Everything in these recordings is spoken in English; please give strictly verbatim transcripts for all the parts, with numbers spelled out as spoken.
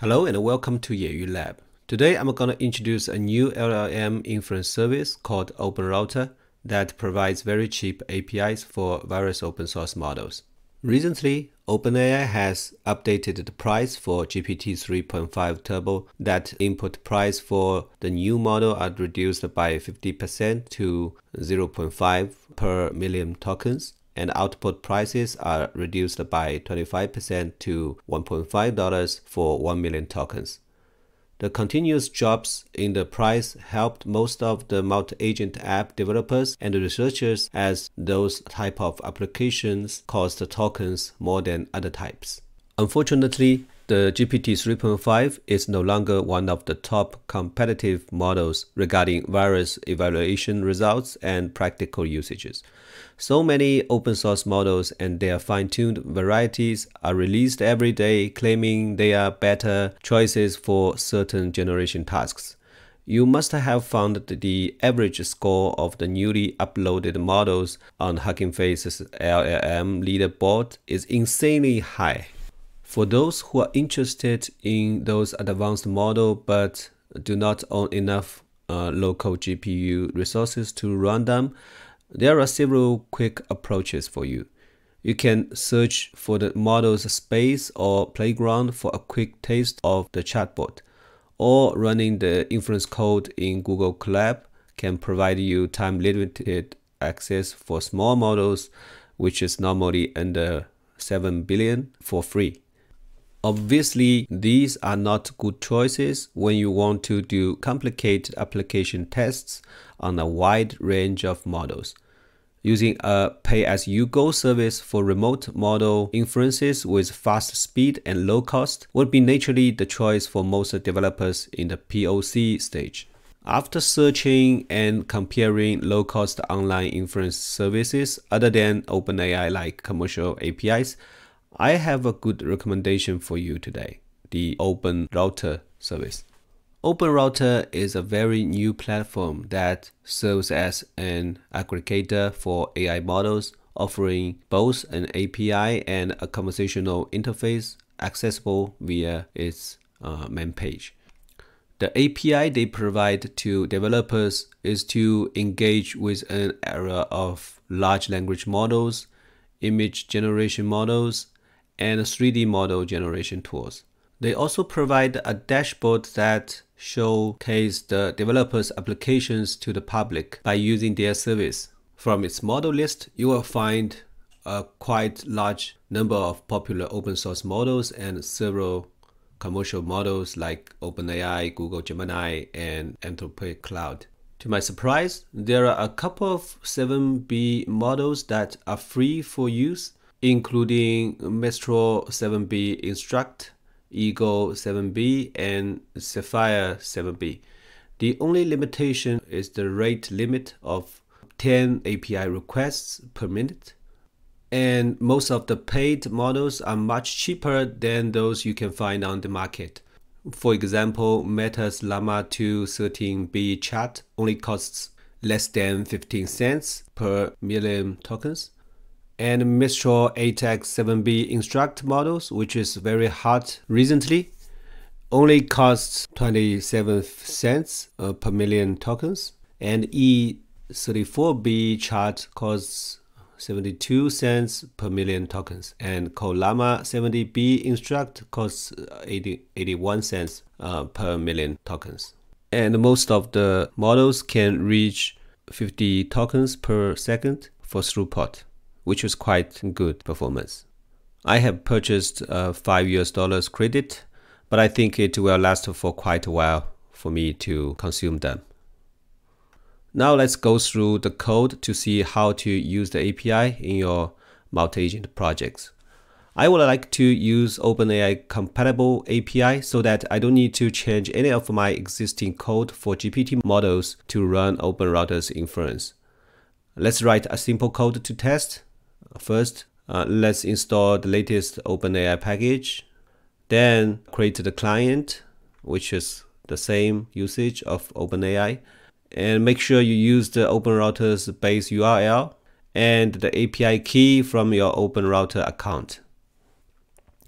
Hello and welcome to Yeyu Lab. Today I'm going to introduce a new L L M inference service called OpenRouter that provides very cheap A P Is for various open source models. Recently, OpenAI has updated the price for G P T three point five Turbo, that input price for the new model are reduced by fifty percent to zero point five per million tokens, and output prices are reduced by twenty-five percent to one dollar fifty for one million tokens. The continuous drops in the price helped most of the multi-agent app developers and researchers, as those type of applications cost the tokens more than other types. Unfortunately, the G P T three point five is no longer one of the top competitive models regarding various evaluation results and practical usages. So many open source models and their fine-tuned varieties are released every day claiming they are better choices for certain generation tasks. You must have found the average score of the newly uploaded models on Hugging Face's L L M leaderboard is insanely high. For those who are interested in those advanced models but do not own enough uh, local G P U resources to run them, there are several quick approaches for you. You can search for the model's space or playground for a quick taste of the chatbot, or running the inference code in Google Colab can provide you time-limited access for small models, which is normally under seven billion for free. Obviously, these are not good choices when you want to do complicated application tests on a wide range of models. Using a pay-as-you-go service for remote model inferences with fast speed and low cost would be naturally the choice for most developers in the P O C stage. After searching and comparing low-cost online inference services other than OpenAI-like commercial A P Is, I have a good recommendation for you today, the OpenRouter service. OpenRouter is a very new platform that serves as an aggregator for A I models, offering both an A P I and a conversational interface accessible via its uh, main page. The A P I they provide to developers is to engage with an array of large language models, image generation models, and three D model generation tools. They also provide a dashboard that showcases the developers' applications to the public by using their service. From its model list, you will find a quite large number of popular open source models and several commercial models like OpenAI, Google Gemini, and Anthropic Cloud. To my surprise, there are a couple of seven B models that are free for use, including Mistral seven B Instruct, Eagle seven B, and Sapphire seven B. The only limitation is the rate limit of ten A P I requests per minute. And most of the paid models are much cheaper than those you can find on the market. For example, Meta's Llama two thirteen B chat only costs less than fifteen cents per million tokens. And Mistral eight x seven B Instruct models, which is very hot recently, only costs twenty-seven cents uh, per million tokens. And E thirty-four B chat costs seventy-two cents per million tokens, and Kolama seventy B Instruct costs eighty-one cents uh, per million tokens. And most of the models can reach fifty tokens per second for throughput, which is quite good performance. I have purchased uh, five U S dollars credit, but I think it will last for quite a while for me to consume them. Now let's go through the code to see how to use the A P I in your multi-agent projects. I would like to use OpenAI compatible A P I so that I don't need to change any of my existing code for G P T models to run OpenRouter's inference. Let's write a simple code to test. First, uh, let's install the latest OpenAI package. Then create the client, which is the same usage of OpenAI. And make sure you use the OpenRouter's base U R L and the A P I key from your OpenRouter account.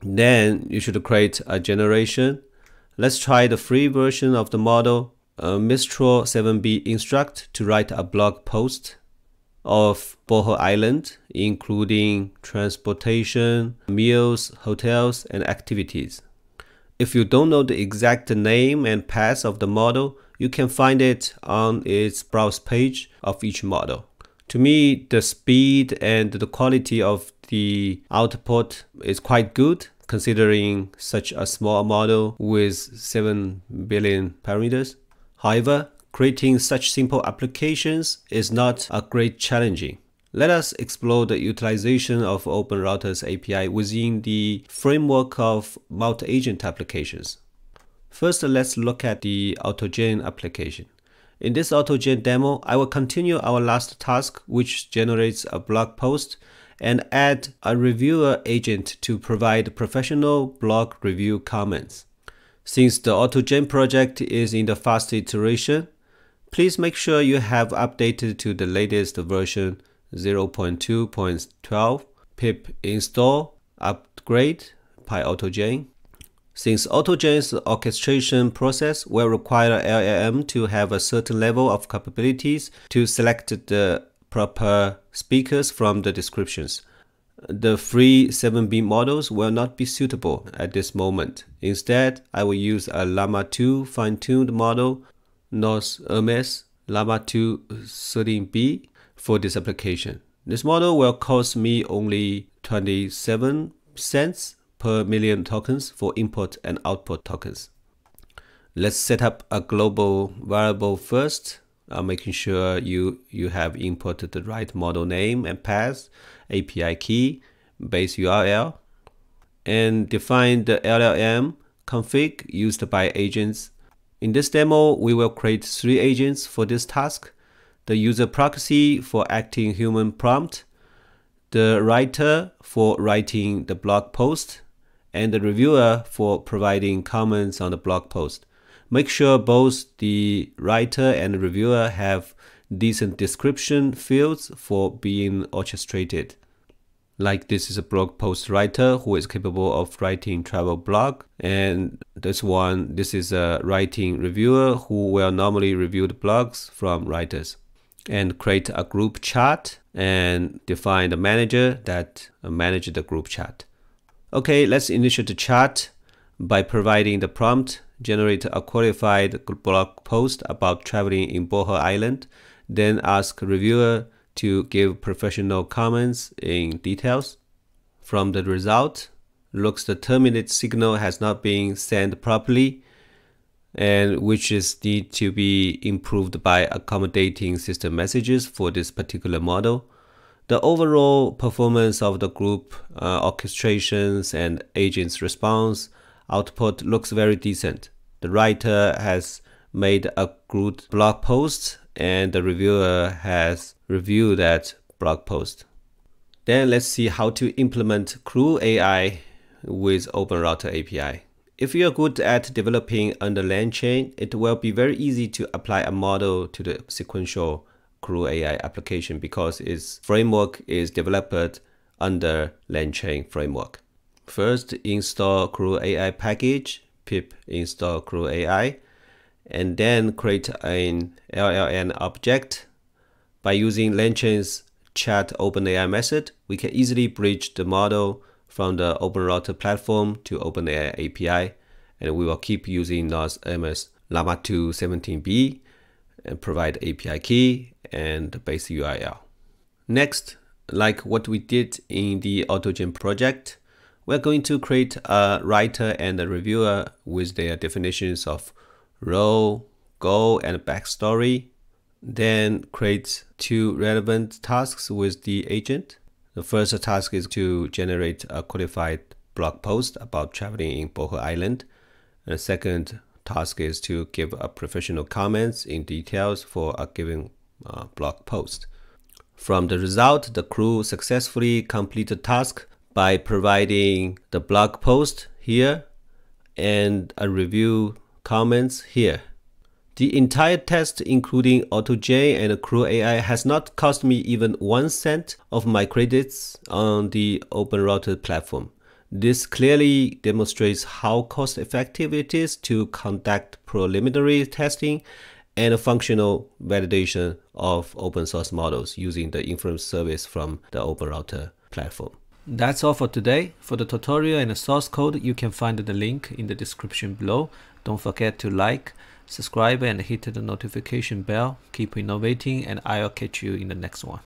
Then you should create a generation Let's try the free version of the model, uh, Mistral seven B Instruct, to write a blog post of Bohol Island, including transportation, meals, hotels, and activities. If you don't know the exact name and path of the model, you can find it on its browse page of each model. To me, the speed and the quality of the output is quite good, considering such a small model with seven billion parameters. However, creating such simple applications is not a great challenge. Let us explore the utilization of OpenRouter's A P I within the framework of multi-agent applications. First, let's look at the AutoGen application. In this AutoGen demo, I will continue our last task, which generates a blog post, and add a reviewer agent to provide professional blog review comments. Since the AutoGen project is in the fast iteration, please make sure you have updated to the latest version zero point two point twelve, pip install upgrade PyAutoGen. Since AutoGen's orchestration process will require L L M to have a certain level of capabilities to select the proper speakers from the descriptions, the free seven B models will not be suitable at this moment. Instead, I will use a Llama two fine-tuned model, Nous Hermes Llama two thirteen B, for this application. This model will cost me only twenty-seven cents per million tokens for input and output tokens. Let's set up a global variable first, uh, making sure you, you have inputted the right model name and path, A P I key, base U R L, and define the L L M config used by agents. In this demo, we will create three agents for this task: the user proxy for acting human prompt, the writer for writing the blog post, and the reviewer for providing comments on the blog post. Make sure both the writer and the reviewer have decent description fields for being orchestrated. Like, this is a blog post writer who is capable of writing travel blog, and this one, this is a writing reviewer who will normally review the blogs from writers. And create a group chat and define the manager that manages the group chat. Okay, let's initiate the chat by providing the prompt, generate a qualified blog post about traveling in Bohol Island, then ask reviewer to give professional comments in details. From the result, looks the terminate signal has not been sent properly, and which is need to be improved by accommodating system messages for this particular model. The overall performance of the group uh, orchestrations and agent's response output looks very decent. The writer has made a good blog post and the reviewer has reviewed that blog post. Then let's see how to implement Crew A I with OpenRouter A P I. If you are good at developing under LangChain, it will be very easy to apply a model to the sequential Crew A I application because its framework is developed under LangChain framework. First, install Crew A I package, pip install Crew A I, and then create an L L M object. By using LangChain's chat OpenAI method, we can easily bridge the model from the OpenRouter platform to OpenAI A P I, and we will keep using Nous Hermes Llama two seventeen B and provide A P I key and base U R L. Next, like what we did in the AutoGen project, we're going to create a writer and a reviewer with their definitions of role, goal, and backstory. Then create two relevant tasks with the agent. The first task is to generate a qualified blog post about traveling in Bohol Island. And the second task is to give a professional comments in details for a given uh, blog post. From the result, the crew successfully completed task by providing the blog post here and a review comments here. The entire test, including AutoGen and Crew A I, has not cost me even one cent of my credits on the OpenRouter platform. This clearly demonstrates how cost-effective it is to conduct preliminary testing and a functional validation of open source models using the inference service from the OpenRouter platform. That's all for today. For the tutorial and the source code, you can find the link in the description below. Don't forget to like, subscribe, and hit the notification bell. Keep innovating, and I'll catch you in the next one.